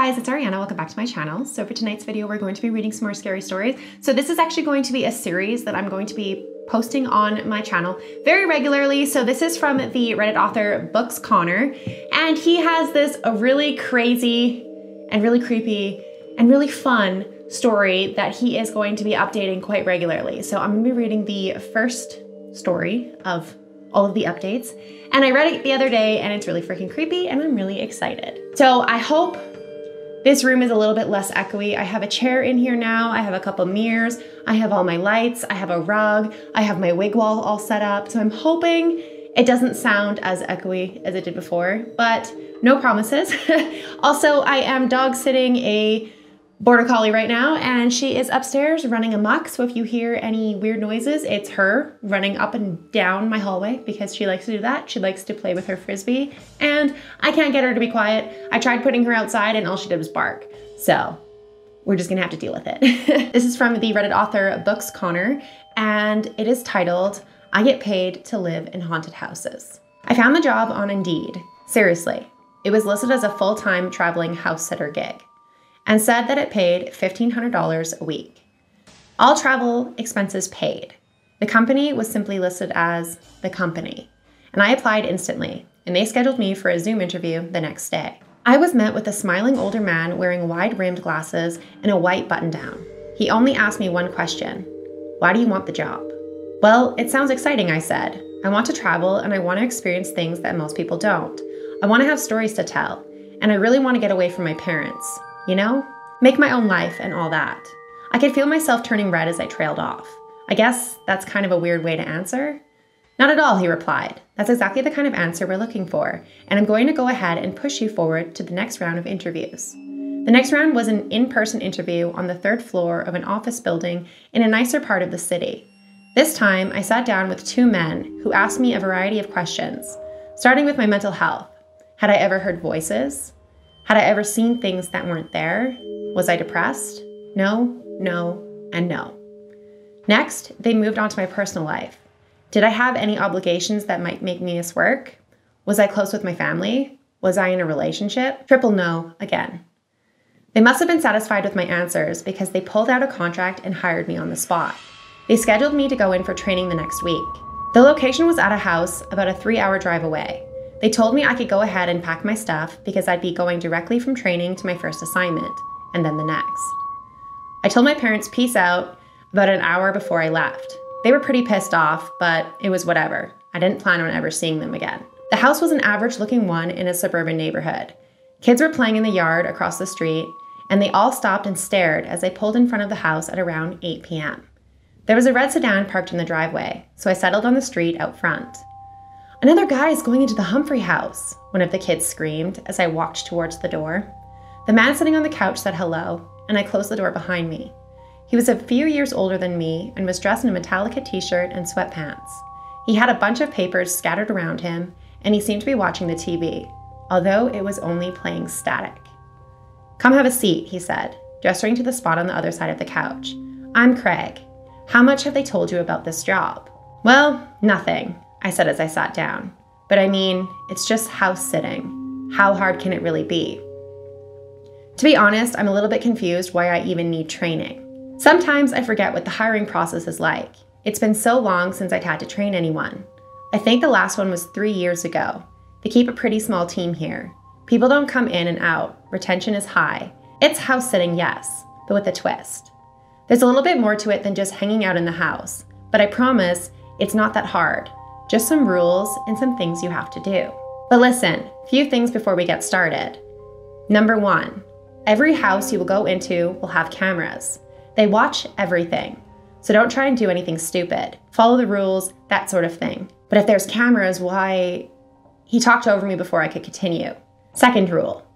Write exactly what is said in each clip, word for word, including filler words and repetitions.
guys, it's Ariana, welcome back to my channel. So for tonight's video, we're going to be reading some more scary stories. So this is actually going to be a series that I'm going to be posting on my channel very regularly. So this is from the Reddit author, Books Connor, and he has this a really crazy and really creepy and really fun story that he is going to be updating quite regularly. So I'm gonna be reading the first story of all of the updates. And I read it the other day and it's really freaking creepy and I'm really excited. So I hope this room is a little bit less echoey. I have a chair in here now. I have a couple mirrors. I have all my lights. I have a rug. I have my wig wall all set up. So I'm hoping it doesn't sound as echoey as it did before, but no promises. Also, I am dog sitting a Border Collie right now, and she is upstairs running amok. So if you hear any weird noises, it's her running up and down my hallway because she likes to do that. She likes to play with her Frisbee and I can't get her to be quiet. I tried putting her outside and all she did was bark. So we're just gonna have to deal with it. This is from the Reddit author Books Connor, and it is titled, I Get Paid to Live in Haunted Houses. I found the job on Indeed. Seriously, it was listed as a full-time traveling house sitter gig, and said that it paid fifteen hundred dollars a week. All travel expenses paid. The company was simply listed as the company, and I applied instantly, and they scheduled me for a Zoom interview the next day. I was met with a smiling older man wearing wide-rimmed glasses and a white button-down. He only asked me one question. Why do you want the job? Well, it sounds exciting, I said. I want to travel and I want to experience things that most people don't. I want to have stories to tell, and I really want to get away from my parents. You know, make my own life and all that. I could feel myself turning red as I trailed off. I guess that's kind of a weird way to answer. Not at all, he replied. That's exactly the kind of answer we're looking for, and I'm going to go ahead and push you forward to the next round of interviews. The next round was an in-person interview on the third floor of an office building in a nicer part of the city. This time, I sat down with two men who asked me a variety of questions, starting with my mental health. Had I ever heard voices? Had I ever seen things that weren't there? Was I depressed? No, no, and no. Next, they moved on to my personal life. Did I have any obligations that might make me miss work? Was I close with my family? Was I in a relationship? Triple no again. They must have been satisfied with my answers because they pulled out a contract and hired me on the spot. They scheduled me to go in for training the next week. The location was at a house about a three-hour drive away. They told me I could go ahead and pack my stuff because I'd be going directly from training to my first assignment, and then the next. I told my parents peace out about an hour before I left. They were pretty pissed off, but it was whatever. I didn't plan on ever seeing them again. The house was an average-looking one in a suburban neighborhood. Kids were playing in the yard across the street, and they all stopped and stared as I pulled in front of the house at around eight p m There was a red sedan parked in the driveway, so I settled on the street out front. Another guy is going into the Humphrey house, one of the kids screamed as I walked towards the door. The man sitting on the couch said hello, and I closed the door behind me. He was a few years older than me and was dressed in a Metallica t-shirt and sweatpants. He had a bunch of papers scattered around him, and he seemed to be watching the T V, although it was only playing static. Come have a seat, he said, gesturing to the spot on the other side of the couch. I'm Craig. How much have they told you about this job? Well, nothing, I said as I sat down. But I mean, it's just house sitting. How hard can it really be? To be honest, I'm a little bit confused why I even need training. Sometimes I forget what the hiring process is like. It's been so long since I'd had to train anyone. I think the last one was three years ago. They keep a pretty small team here. People don't come in and out. Retention is high. It's house sitting, yes, but with a twist. There's a little bit more to it than just hanging out in the house, but I promise it's not that hard. Just some rules and some things you have to do. But listen, few things before we get started. Number one, every house you will go into will have cameras. They watch everything. So don't try and do anything stupid. Follow the rules, that sort of thing. But if there's cameras, why? He talked over me before I could continue. Second rule,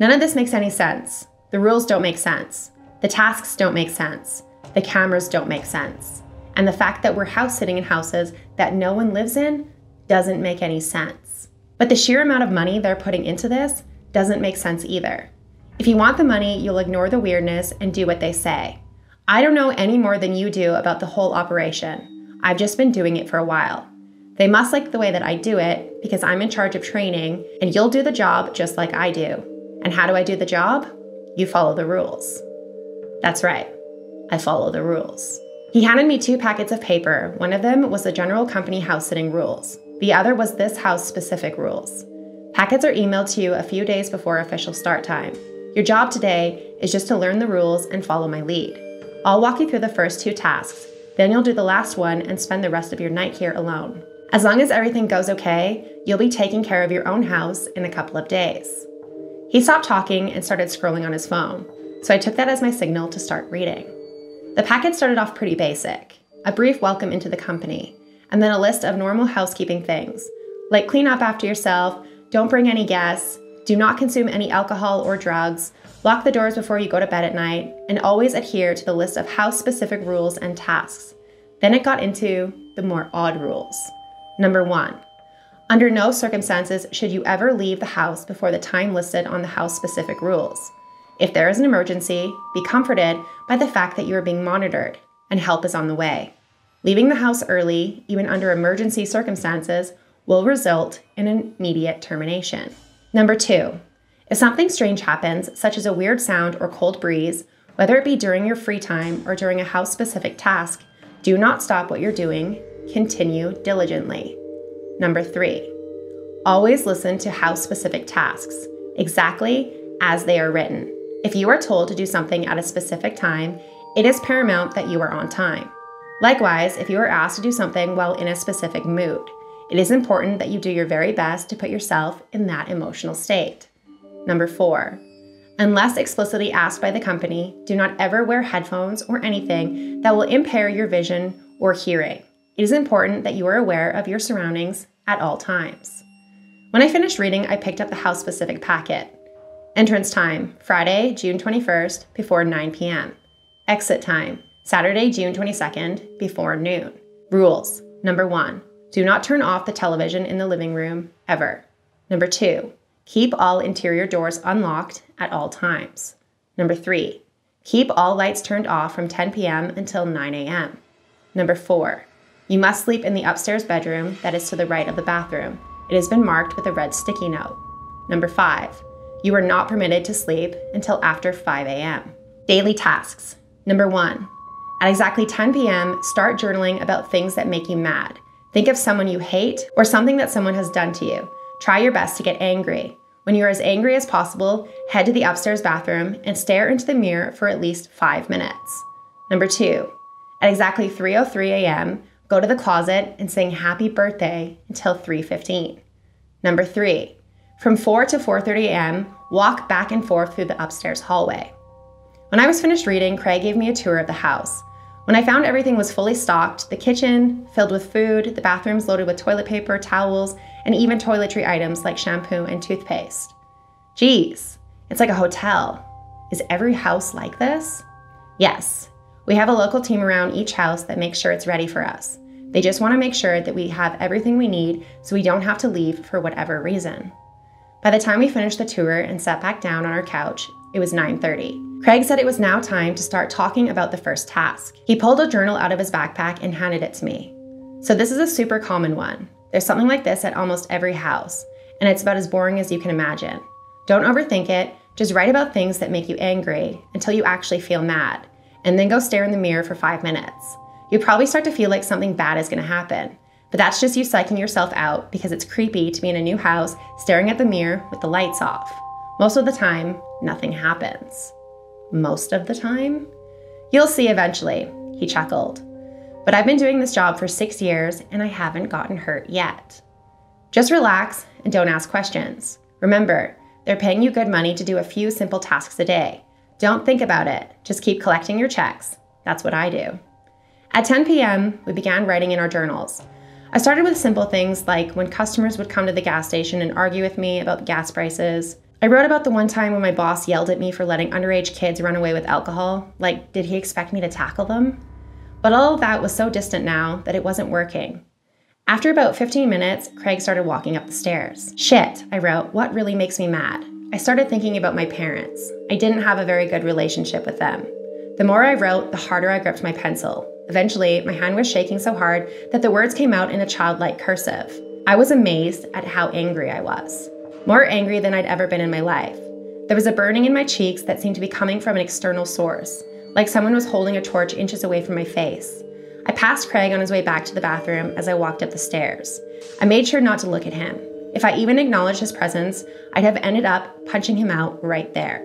none of this makes any sense. The rules don't make sense. The tasks don't make sense. The cameras don't make sense. And the fact that we're house sitting in houses that no one lives in doesn't make any sense. But the sheer amount of money they're putting into this doesn't make sense either. If you want the money, you'll ignore the weirdness and do what they say. I don't know any more than you do about the whole operation. I've just been doing it for a while. They must like the way that I do it because I'm in charge of training, and you'll do the job just like I do. And how do I do the job? You follow the rules. That's right. I follow the rules. He handed me two packets of paper. One of them was the general company house sitting rules. The other was this house specific rules. Packets are emailed to you a few days before official start time. Your job today is just to learn the rules and follow my lead. I'll walk you through the first two tasks, then you'll do the last one and spend the rest of your night here alone. As long as everything goes okay, you'll be taking care of your own house in a couple of days. He stopped talking and started scrolling on his phone, so I took that as my signal to start reading. The packet started off pretty basic, a brief welcome into the company, and then a list of normal housekeeping things, like clean up after yourself, don't bring any guests, do not consume any alcohol or drugs, lock the doors before you go to bed at night, and always adhere to the list of house-specific rules and tasks. Then it got into the more odd rules. Number one, under no circumstances should you ever leave the house before the time listed on the house-specific rules. If there is an emergency, be comforted by the fact that you are being monitored and help is on the way. Leaving the house early, even under emergency circumstances, will result in an immediate termination. Number two, if something strange happens, such as a weird sound or cold breeze, whether it be during your free time or during a house-specific task, do not stop what you're doing, continue diligently. Number three, always listen to house-specific tasks, exactly as they are written. If you are told to do something at a specific time, it is paramount that you are on time. Likewise, if you are asked to do something while in a specific mood, it is important that you do your very best to put yourself in that emotional state. Number four, unless explicitly asked by the company, do not ever wear headphones or anything that will impair your vision or hearing. It is important that you are aware of your surroundings at all times. When I finished reading, I picked up the house-specific packet. Entrance time, Friday, June twenty-first, before nine p m Exit time, Saturday, June twenty-second, before noon. Rules, number one. Do not turn off the television in the living room, ever. Number two, keep all interior doors unlocked at all times. Number three, keep all lights turned off from ten p m until nine a m Number four, you must sleep in the upstairs bedroom that is to the right of the bathroom. It has been marked with a red sticky note. Number five, you are not permitted to sleep until after five a m Daily tasks. Number one, at exactly ten p m, start journaling about things that make you mad. Think of someone you hate or something that someone has done to you. Try your best to get angry. When you're as angry as possible, head to the upstairs bathroom and stare into the mirror for at least five minutes. Number two, at exactly three oh three a m, go to the closet and sing happy birthday until three fifteen. Number three, from four to four thirty a m, walk back and forth through the upstairs hallway. When I was finished reading, Craig gave me a tour of the house. When I found everything was fully stocked, the kitchen filled with food, the bathrooms loaded with toilet paper, towels, and even toiletry items like shampoo and toothpaste. Geez, it's like a hotel. Is every house like this? Yes, we have a local team around each house that makes sure it's ready for us. They just want to make sure that we have everything we need so we don't have to leave for whatever reason. By the time we finished the tour and sat back down on our couch, it was nine thirty. Craig said it was now time to start talking about the first task. He pulled a journal out of his backpack and handed it to me. So this is a super common one. There's something like this at almost every house, and it's about as boring as you can imagine. Don't overthink it, just write about things that make you angry until you actually feel mad, and then go stare in the mirror for five minutes. You'll probably start to feel like something bad is gonna happen, but that's just you psyching yourself out because it's creepy to be in a new house staring at the mirror with the lights off. Most of the time, nothing happens. Most of the time? You'll see eventually, he chuckled. But I've been doing this job for six years and I haven't gotten hurt yet. Just relax and don't ask questions. Remember, they're paying you good money to do a few simple tasks a day. Don't think about it, just keep collecting your checks. That's what I do. At ten p m, we began writing in our journals. I started with simple things like when customers would come to the gas station and argue with me about the gas prices. I wrote about the one time when my boss yelled at me for letting underage kids run away with alcohol. Like, did he expect me to tackle them? But all of that was so distant now that it wasn't working. After about fifteen minutes, Craig started walking up the stairs. Shit, I wrote, what really makes me mad? I started thinking about my parents. I didn't have a very good relationship with them. The more I wrote, the harder I gripped my pencil. Eventually, my hand was shaking so hard that the words came out in a childlike cursive. I was amazed at how angry I was. More angry than I'd ever been in my life. There was a burning in my cheeks that seemed to be coming from an external source, like someone was holding a torch inches away from my face. I passed Craig on his way back to the bathroom as I walked up the stairs. I made sure not to look at him. If I even acknowledged his presence, I'd have ended up punching him out right there.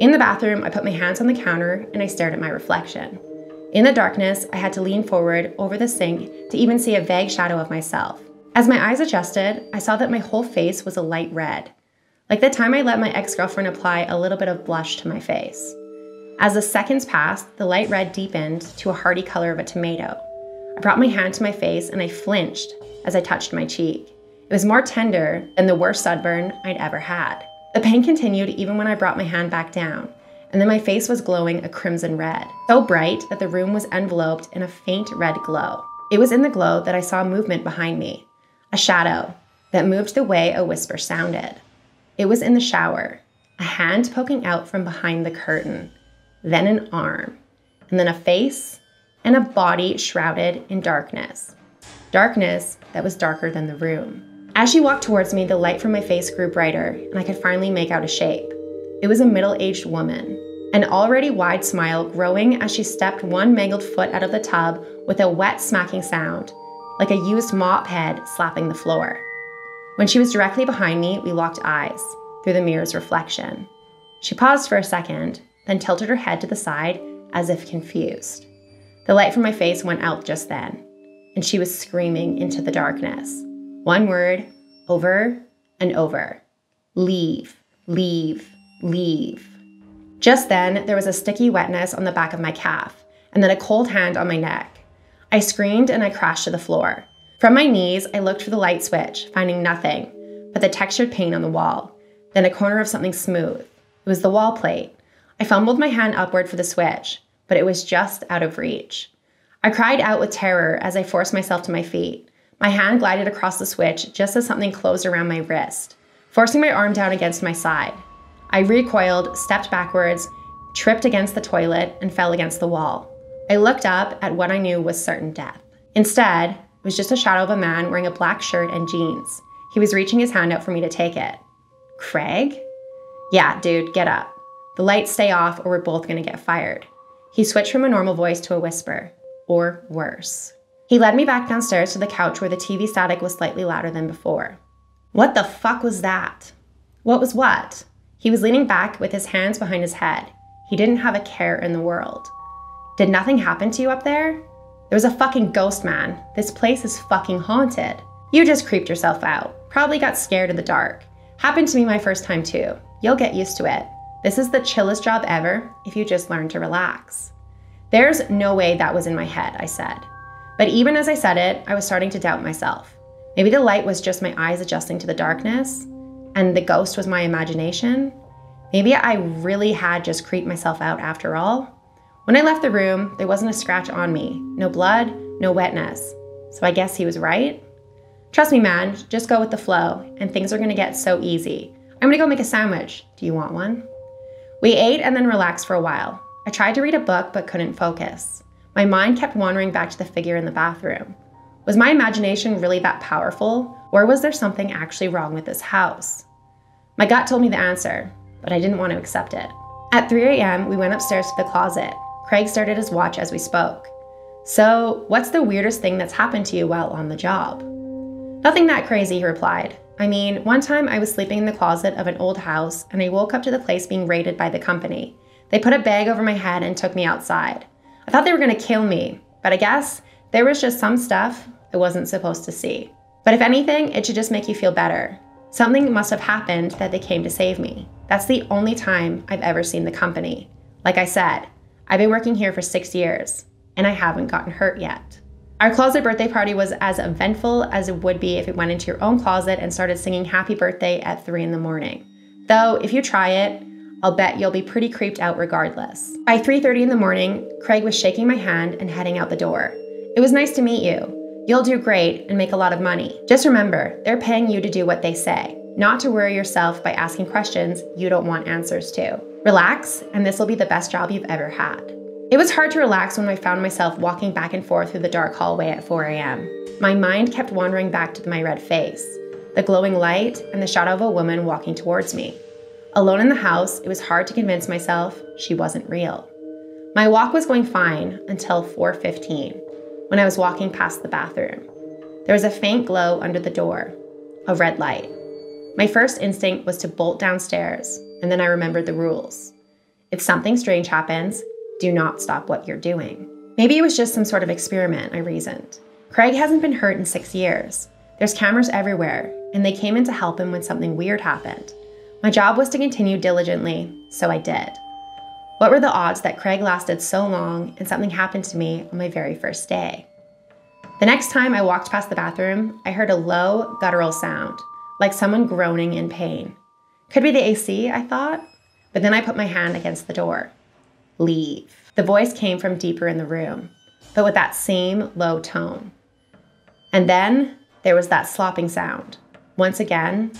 In the bathroom, I put my hands on the counter and I stared at my reflection. In the darkness, I had to lean forward over the sink to even see a vague shadow of myself. As my eyes adjusted, I saw that my whole face was a light red, like the time I let my ex-girlfriend apply a little bit of blush to my face. As the seconds passed, the light red deepened to a hearty color of a tomato. I brought my hand to my face and I flinched as I touched my cheek. It was more tender than the worst sunburn I'd ever had. The pain continued even when I brought my hand back down, and then my face was glowing a crimson red, so bright that the room was enveloped in a faint red glow. It was in the glow that I saw movement behind me, a shadow that moved the way a whisper sounded. It was in the shower, a hand poking out from behind the curtain, then an arm, and then a face and a body shrouded in darkness. Darkness that was darker than the room. As she walked towards me, the light from my face grew brighter, and I could finally make out a shape. It was a middle-aged woman, an already wide smile growing as she stepped one mangled foot out of the tub with a wet smacking sound, like a used mop head slapping the floor. When she was directly behind me, we locked eyes through the mirror's reflection. She paused for a second, then tilted her head to the side as if confused. The light from my face went out just then, and she was screaming into the darkness. One word, over and over. Leave, leave, leave. Just then, there was a sticky wetness on the back of my calf, and then a cold hand on my neck. I screamed and I crashed to the floor. From my knees, I looked for the light switch, finding nothing but the textured paint on the wall, then a corner of something smooth. It was the wall plate. I fumbled my hand upward for the switch, but it was just out of reach. I cried out with terror as I forced myself to my feet. My hand glided across the switch just as something closed around my wrist, forcing my arm down against my side. I recoiled, stepped backwards, tripped against the toilet, and fell against the wall. I looked up at what I knew was certain death. Instead, it was just a shadow of a man wearing a black shirt and jeans. He was reaching his hand out for me to take it. Craig? Yeah, dude, get up. The lights stay off or we're both gonna get fired. He switched from a normal voice to a whisper, or worse. He led me back downstairs to the couch where the T V static was slightly louder than before. What the fuck was that? What was what? He was leaning back with his hands behind his head. He didn't have a care in the world. Did nothing happen to you up there? There was a fucking ghost, man. This place is fucking haunted. You just creeped yourself out. Probably got scared in the dark. Happened to me my first time too. You'll get used to it. This is the chillest job ever if you just learn to relax. There's no way that was in my head, I said. But even as I said it, I was starting to doubt myself. Maybe the light was just my eyes adjusting to the darkness, and the ghost was my imagination. Maybe I really had just creeped myself out after all. When I left the room, there wasn't a scratch on me. No blood, no wetness. So I guess he was right? Trust me, man, just go with the flow, and things are gonna get so easy. I'm gonna go make a sandwich. Do you want one? We ate and then relaxed for a while. I tried to read a book, but couldn't focus. My mind kept wandering back to the figure in the bathroom. Was my imagination really that powerful, or was there something actually wrong with this house? My gut told me the answer, but I didn't want to accept it. At three A M, we went upstairs to the closet. Craig stared at his watch as we spoke. So, what's the weirdest thing that's happened to you while on the job? Nothing that crazy, he replied. I mean, one time I was sleeping in the closet of an old house and I woke up to the place being raided by the company. They put a bag over my head and took me outside. I thought they were gonna kill me, but I guess there was just some stuff I wasn't supposed to see. But if anything, it should just make you feel better. Something must have happened that they came to save me. That's the only time I've ever seen the company. Like I said, I've been working here for six years and I haven't gotten hurt yet. Our closet birthday party was as eventful as it would be if it went into your own closet and started singing happy birthday at three in the morning. Though, if you try it, I'll bet you'll be pretty creeped out regardless. By three thirty in the morning, Craig was shaking my hand and heading out the door. It was nice to meet you. You'll do great and make a lot of money. Just remember, they're paying you to do what they say, not to worry yourself by asking questions you don't want answers to. Relax, and this will be the best job you've ever had. It was hard to relax when I found myself walking back and forth through the dark hallway at four A M. My mind kept wandering back to my red face, the glowing light, and the shadow of a woman walking towards me. Alone in the house, it was hard to convince myself she wasn't real. My walk was going fine until four fifteen, when I was walking past the bathroom. There was a faint glow under the door, a red light. My first instinct was to bolt downstairs, and then I remembered the rules. If something strange happens, do not stop what you're doing. Maybe it was just some sort of experiment, I reasoned. Craig hasn't been hurt in six years. There's cameras everywhere, and they came in to help him when something weird happened. My job was to continue diligently, so I did. What were the odds that Craig lasted so long and something happened to me on my very first day? The next time I walked past the bathroom, I heard a low, guttural sound, like someone groaning in pain. Could be the A C, I thought, but then I put my hand against the door. Leave. The voice came from deeper in the room, but with that same low tone. And then there was that slopping sound, once again,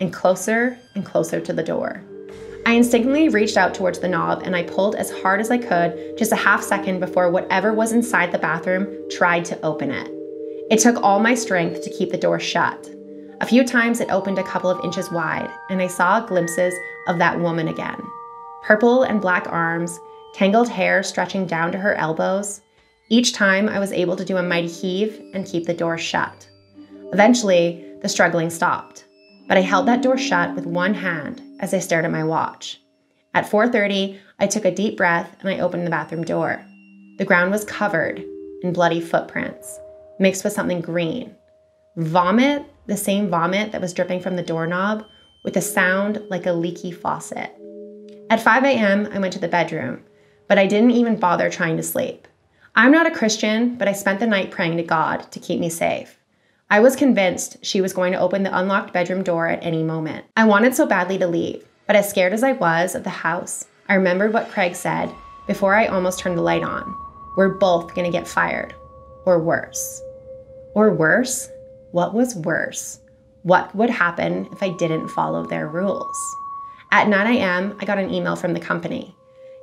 and closer and closer to the door. I instinctively reached out towards the knob and I pulled as hard as I could just a half second before whatever was inside the bathroom tried to open it. It took all my strength to keep the door shut. A few times it opened a couple of inches wide and I saw glimpses of that woman again. Purple and black arms, tangled hair stretching down to her elbows. Each time I was able to do a mighty heave and keep the door shut. Eventually, the struggling stopped. But I held that door shut with one hand as I stared at my watch. At four thirty, I took a deep breath and I opened the bathroom door. The ground was covered in bloody footprints, mixed with something green. Vomit, the same vomit that was dripping from the doorknob, with a sound like a leaky faucet. At five a m, I went to the bedroom, but I didn't even bother trying to sleep. I'm not a Christian, but I spent the night praying to God to keep me safe. I was convinced she was going to open the unlocked bedroom door at any moment. I wanted so badly to leave, but as scared as I was of the house, I remembered what Craig said before I almost turned the light on. We're both gonna get fired, or worse. Or worse? What was worse? What would happen if I didn't follow their rules? At nine a m, I got an email from the company.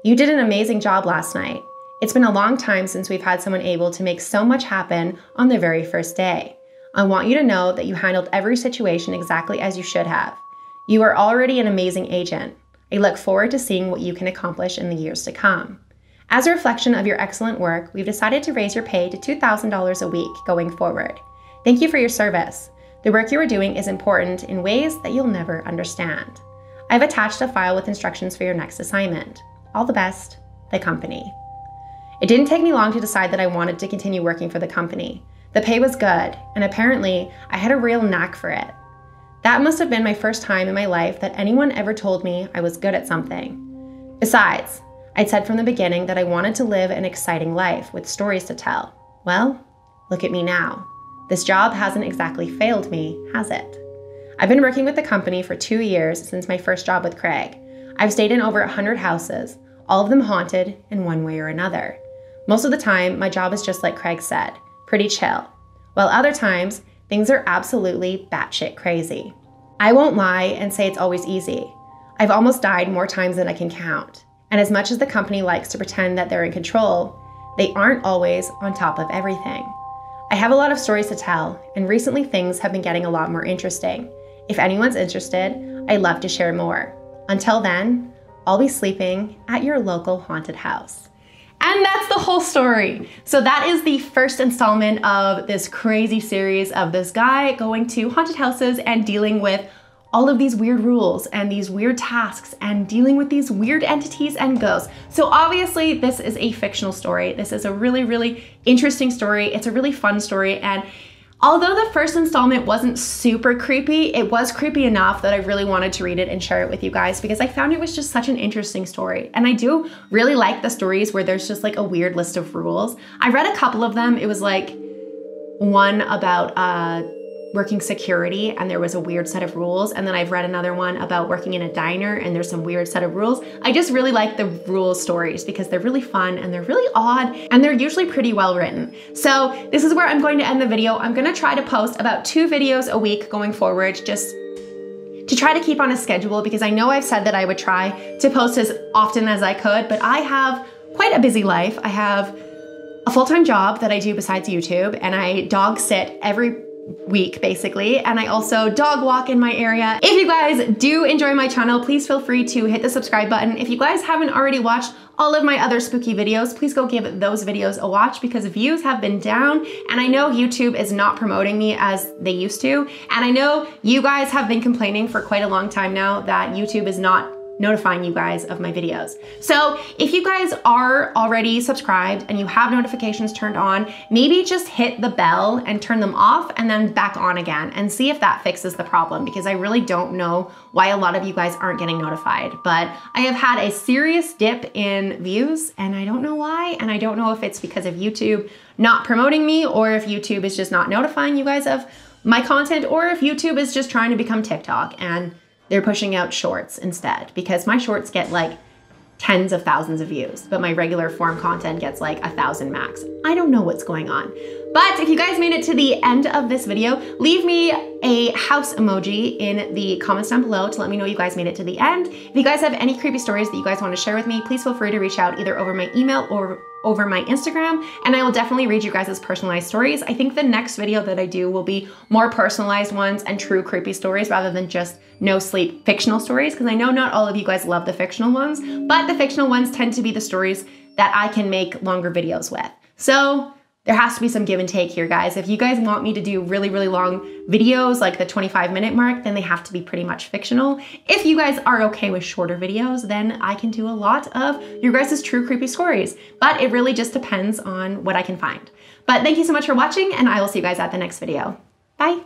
You did an amazing job last night. It's been a long time since we've had someone able to make so much happen on their very first day. I want you to know that you handled every situation exactly as you should have. You are already an amazing agent. I look forward to seeing what you can accomplish in the years to come. As a reflection of your excellent work, we've decided to raise your pay to two thousand dollars a week going forward. Thank you for your service. The work you are doing is important in ways that you'll never understand. I've attached a file with instructions for your next assignment. All the best, the company. It didn't take me long to decide that I wanted to continue working for the company. The pay was good, and apparently, I had a real knack for it. That must have been my first time in my life that anyone ever told me I was good at something. Besides, I'd said from the beginning that I wanted to live an exciting life with stories to tell. Well, look at me now. This job hasn't exactly failed me, has it? I've been working with the company for two years since my first job with Craig. I've stayed in over one hundred houses, all of them haunted in one way or another. Most of the time, my job is just like Craig said. Pretty chill, while other times, things are absolutely batshit crazy. I won't lie and say it's always easy. I've almost died more times than I can count. And as much as the company likes to pretend that they're in control, they aren't always on top of everything. I have a lot of stories to tell, and recently things have been getting a lot more interesting. If anyone's interested, I'd love to share more. Until then, I'll be sleeping at your local haunted house. And that's the whole story. So that is the first installment of this crazy series of this guy going to haunted houses and dealing with all of these weird rules and these weird tasks and dealing with these weird entities and ghosts. So obviously this is a fictional story. This is a really, really interesting story. It's a really fun story. And although the first installment wasn't super creepy, it was creepy enough that I really wanted to read it and share it with you guys because I found it was just such an interesting story. And I do really like the stories where there's just like a weird list of rules. I read a couple of them. It was like one about uh, working security and there was a weird set of rules. And then I've read another one about working in a diner and there's some weird set of rules. I just really like the rule stories because they're really fun and they're really odd and they're usually pretty well written. So this is where I'm going to end the video. I'm gonna try to post about two videos a week going forward, just to try to keep on a schedule because I know I've said that I would try to post as often as I could, but I have quite a busy life. I have a full-time job that I do besides YouTube and I dog sit every week basically, and I also dog walk in my area. If you guys do enjoy my channel, please feel free to hit the subscribe button. If you guys haven't already watched all of my other spooky videos, please go give those videos a watch because views have been down and I know YouTube is not promoting me as they used to. And I know you guys have been complaining for quite a long time now that YouTube is not notifying you guys of my videos. So if you guys are already subscribed and you have notifications turned on, maybe just hit the bell and turn them off and then back on again and see if that fixes the problem, because I really don't know why a lot of you guys aren't getting notified. But I have had a serious dip in views and I don't know why, and I don't know if it's because of YouTube not promoting me or if YouTube is just not notifying you guys of my content or if YouTube is just trying to become TikTok and they're pushing out shorts instead, because my shorts get like tens of thousands of views, but my regular form content gets like a thousand max. I don't know what's going on. But if you guys made it to the end of this video, leave me a house emoji in the comments down below to let me know you guys made it to the end. If you guys have any creepy stories that you guys want to share with me, please feel free to reach out either over my email or over my Instagram, and I will definitely read you guys' personalized stories. I think the next video that I do will be more personalized ones and true creepy stories rather than just no sleep fictional stories, because I know not all of you guys love the fictional ones, but the fictional ones tend to be the stories that I can make longer videos with. So there has to be some give and take here, guys. If you guys want me to do really, really long videos, like the twenty-five minute mark, then they have to be pretty much fictional. If you guys are okay with shorter videos, then I can do a lot of your guys' true creepy stories, but it really just depends on what I can find. But thank you so much for watching, and I will see you guys at the next video. Bye.